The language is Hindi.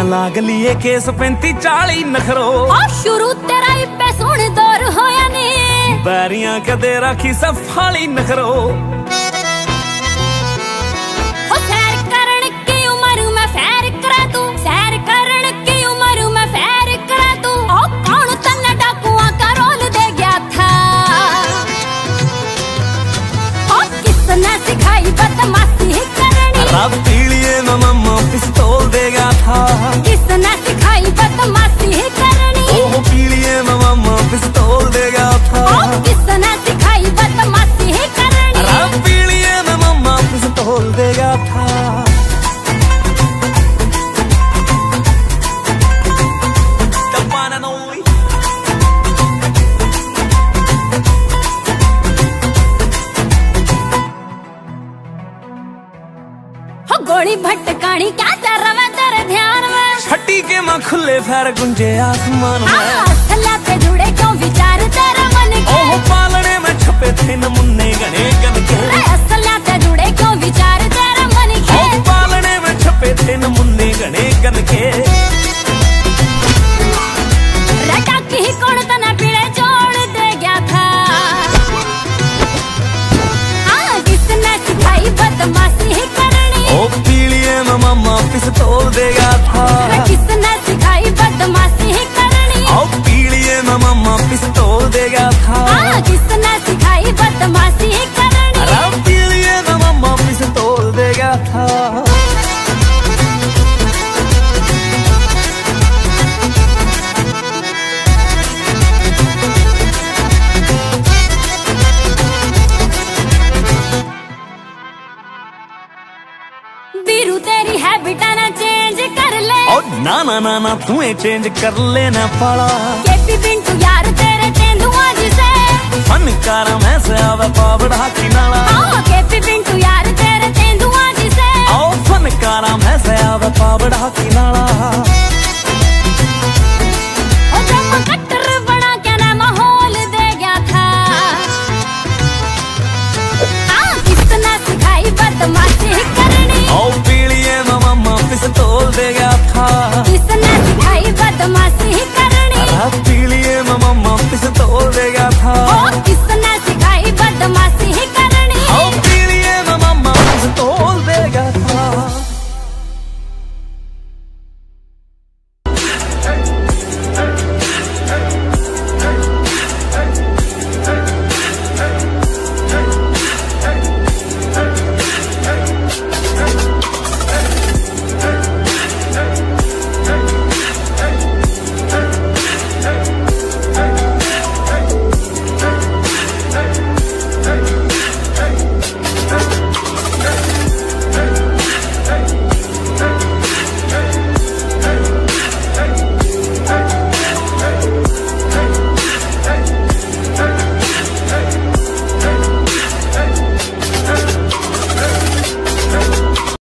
लाग लिए केस 35-40 नखरो शुरू तेरा ही पैसों दौर होया ने बैरियां कदे राखी सब फाली नखरो अब पीलिए न मम्मा पिस्तौल देगा था किसने सिखाई बदमाशी करनी ओह पीलिए न मम्मा पिस्तौल देगा था किसने सिखाई बदमाशी करनी अब पीलिए न मम्मा पिस्तौल देगा था। गोली भटकानी क्या कर रहा तेरे ध्यान में छठी के माँ खुले फैर गुंजे आसमान में थल्ला पे जुड़े क्यों विचार तेरा मन के ओह पालने में छपे थे न मुन्ने गने गन के थल्ला पे जुड़े क्यों विचार तेरा मन के ओह पालने में छपे थे न मुन्ने गने गन के रटा की कौन तना पीड़े जोड़ दे गया था हाँ किसने सिखाई बदमाशी मम्मा पिस्तौल देगा था किसने सिखाई बदमाशी करनी आओ पीड़िए न मम्मा पिस्तौल देगा था किसने सिखाई बदमाशी करनी आओ पीड़िए न मम्मा पिस्तौल देगा था। बीरू तेरी है बिटा ना चेंज कर ले और ना ना ना ना तुम्हें चेंज कर लेना पड़ा केपी पिंटू यार तेरे तेंदुआ जिसे फनकार मैं से आवे पावड़ा की नाला केपी पिंटू यार तेरे तेंदुआ जिसे आओ फनकार मैं से आवे पावड़ा की नाला।